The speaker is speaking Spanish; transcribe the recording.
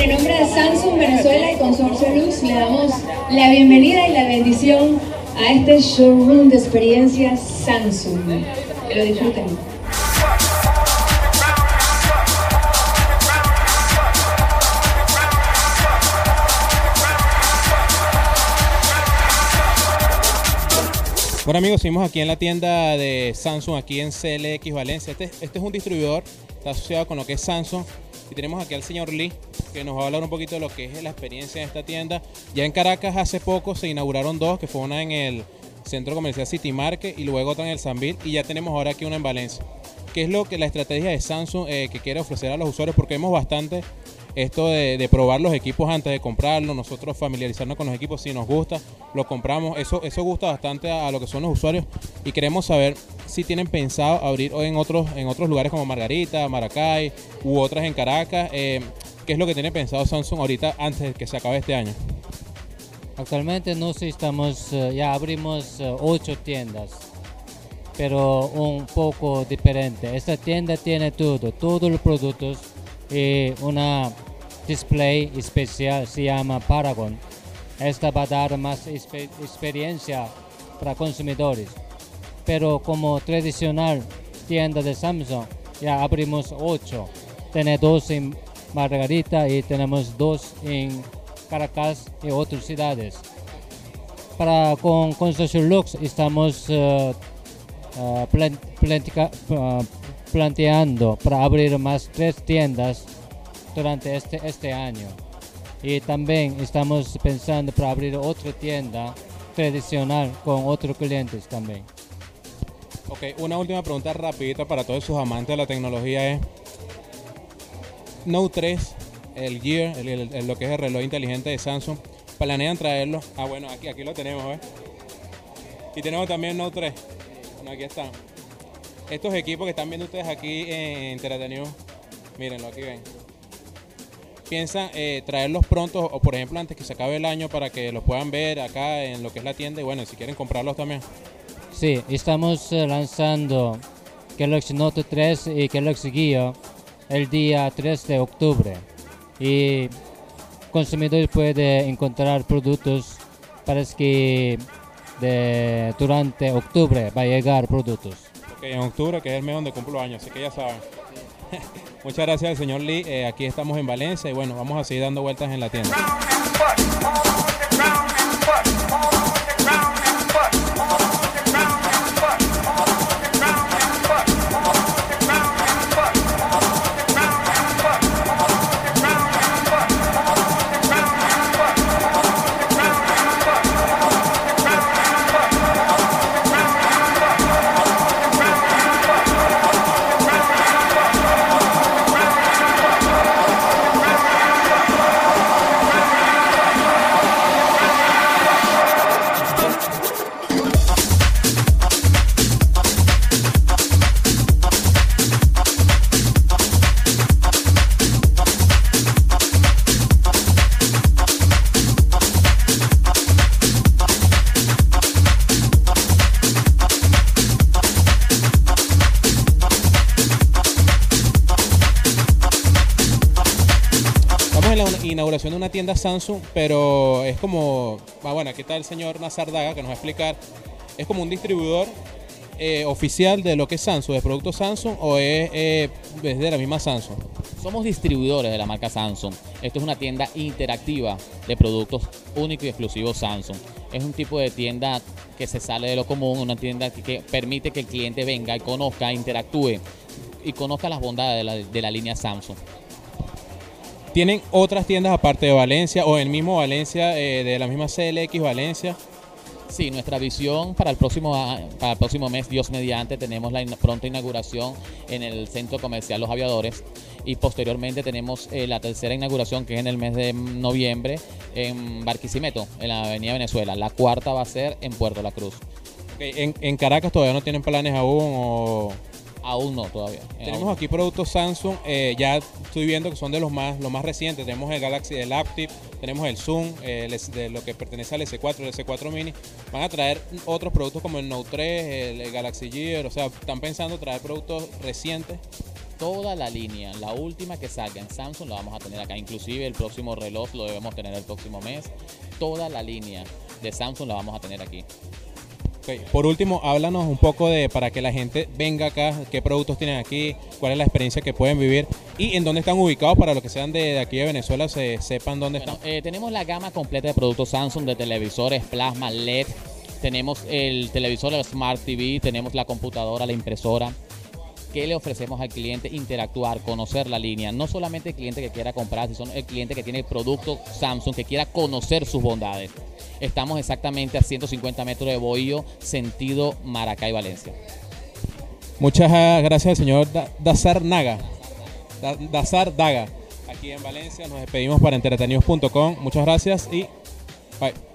En nombre de Samsung, Venezuela y Consorcio Luz, le damos la bienvenida y la bendición a este showroom de experiencias Samsung. Que lo disfruten. Bueno amigos, seguimos aquí en la tienda de Samsung, aquí en CLX Valencia. Este es un distribuidor, está asociado con lo que es Samsung. Y tenemos aquí al señor Lee, que nos va a hablar un poquito de lo que es la experiencia de esta tienda. Ya en Caracas hace poco se inauguraron dos, que fue una en el Centro Comercial City Market y luego otra en el Sambil. Y ya tenemos ahora aquí una en Valencia. ¿Qué es lo que la estrategia de Samsung que quiere ofrecer a los usuarios? Porque vemos bastante esto de probar los equipos antes de comprarlos, nosotros familiarizarnos con los equipos, si nos gusta, lo compramos. Eso gusta bastante a lo que son los usuarios y queremos saber si tienen pensado abrir en otros lugares como Margarita, Maracay u otras en Caracas. ¿Qué es lo que tiene pensado Samsung ahorita antes de que se acabe este año? Actualmente ya abrimos 8 tiendas, pero un poco diferente. Esta tienda tiene todos los productos y una display especial, se llama Paragon. Esta va a dar más experiencia para consumidores, pero como tradicional tienda de Samsung ya abrimos 8, tenemos 2 en Margarita y tenemos 2 en Caracas y otras ciudades. Para con Consorcio Lux estamos planteando para abrir más 3 tiendas durante este año, y también estamos pensando para abrir otra tienda tradicional con otros clientes también. Ok, una última pregunta rapidita para todos sus amantes de la tecnología es Note 3, el Gear, lo que es el reloj inteligente de Samsung, ¿planean traerlo? Ah, bueno, aquí lo tenemos, ¿eh? Y tenemos también Note 3, bueno, aquí están. Estos equipos que están viendo ustedes aquí en Teletenew, mírenlo, aquí ven. ¿Piensan traerlos pronto o por ejemplo antes que se acabe el año para que los puedan ver acá en lo que es la tienda y bueno, si quieren comprarlos también? Sí, estamos lanzando Galaxy Note 3 y Galaxy Gear el día 3 de octubre. Y consumidores pueden encontrar productos, parece que durante octubre va a llegar productos. Okay, en octubre, que es el mes donde cumplo años, así que ya saben. Muchas gracias al señor Lee, aquí estamos en Valencia y bueno, vamos a seguir dando vueltas en la tienda. Inauguración de una tienda Samsung, pero es como, bueno, aquí está el señor Nazar Daga que nos va a explicar, es como un distribuidor oficial de lo que es Samsung, de productos Samsung, o es de la misma Samsung. Somos distribuidores de la marca Samsung. Esto es una tienda interactiva de productos únicos y exclusivos Samsung. Es un tipo de tienda que se sale de lo común, una tienda que permite que el cliente venga y conozca, interactúe y conozca las bondades de la línea Samsung. ¿Tienen otras tiendas aparte de Valencia o en mismo Valencia, de la misma CLX Valencia? Sí, nuestra visión para el próximo mes, Dios mediante, tenemos la pronta inauguración en el Centro Comercial Los Aviadores y posteriormente tenemos la tercera inauguración, que es en el mes de noviembre, en Barquisimeto, en la avenida Venezuela. La cuarta va a ser en Puerto La Cruz. Okay, ¿en Caracas todavía no tienen planes aún o...? Aún no, todavía. Tenemos aquí productos Samsung, ya estoy viendo que son de los más recientes. Tenemos el Galaxy, el Active, tenemos el Zoom, de lo que pertenece al S4, el S4 Mini. Van a traer otros productos como el Note 3, el Galaxy Gear, o sea, ¿están pensando traer productos recientes? toda la línea. La última que salga en Samsung la vamos a tener acá. Inclusive el próximo reloj lo debemos tener el próximo mes. Toda la línea de Samsung la vamos a tener aquí. Okay. Por último, háblanos un poco de para que la gente venga acá, qué productos tienen aquí, cuál es la experiencia que pueden vivir y en dónde están ubicados para los que sean de aquí de Venezuela se sepan dónde están. Tenemos la gama completa de productos Samsung de televisores, plasma, LED, tenemos el televisor, el Smart TV, tenemos la computadora, la impresora. ¿Qué le ofrecemos al cliente? Interactuar, conocer la línea. No solamente el cliente que quiera comprar, sino el cliente que tiene el producto Samsung, que quiera conocer sus bondades. Estamos exactamente a 150 metros de Bohío, sentido Maracay, Valencia. Muchas gracias, señor Dazar Daga. Aquí en Valencia nos despedimos para entretenidos.com. Muchas gracias y bye.